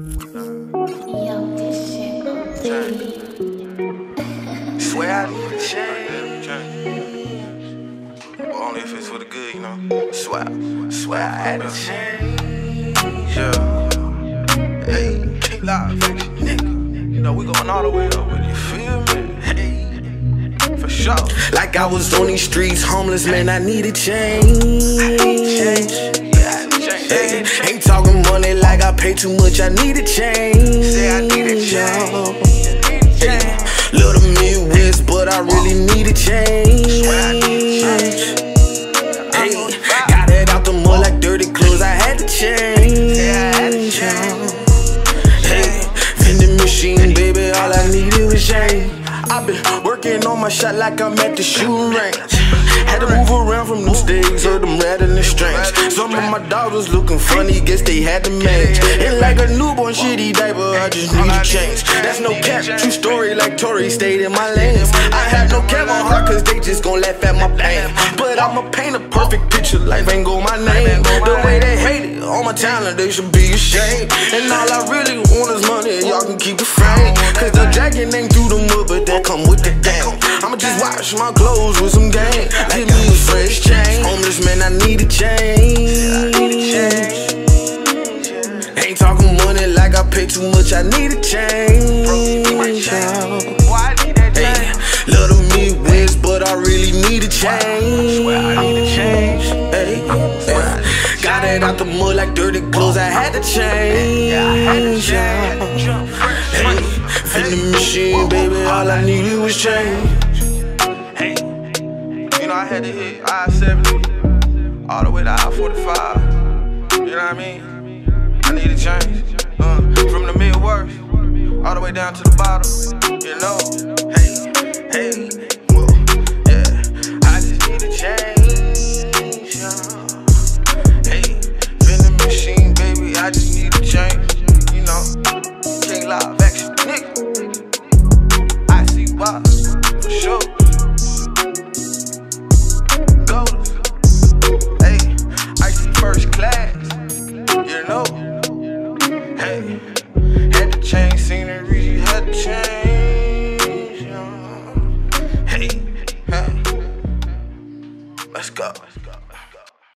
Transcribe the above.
Yo, this shit swear I need a change, but only if it's for the good, you know. Swear I had a change. Yeah. Hey, K-Live, nigga. You know we going all the way up with you, feel me? Hey, for sure. Like I was on these streets, homeless, man, I need a change. Hey, ain't talking money like I pay too much, I need a change. Say I need a change. Hey, little Midwest, but I really need a change. Hey, got it out the mud like dirty clothes, I had to change. Hey, vending machine, baby, all I needed was change. I've been working on my shot like I'm at the shooting range. Had to move around from new stages, heard them rattling strings. Some of my dogs was looking funny, guess they had to match. And like a newborn shitty diaper, I just need a change. That's no cap, true story like Tory stayed in my lanes. I have no cap on heart cause they just gon' laugh at my pain. But I'ma paint a perfect picture, life ain't go my name. The way they hate it, all my talent, they should be ashamed. And all I really want is money, y'all can keep it framed. Cause the jacket ain't through the mud, but that come with the game. I'ma just wash my clothes with some game. Give me a fresh change. Homeless man, I need a change. Ain't talking money like I pay too much, I need a change. Hey, little Midwest, but I really need a change. Hey, got it out the mud like dirty clothes, I had to change. Hey, vending machine, baby, all I needed was change. I had to hit I-70 all the way to I-45. You know what I mean? I need a change. From the Midwest all the way down to the bottom. You know, hey, well, yeah, I just need a change. Hey, vending machine, baby, I just need a change. You know, King Live action, nigga. I see why, for sure. Let's go.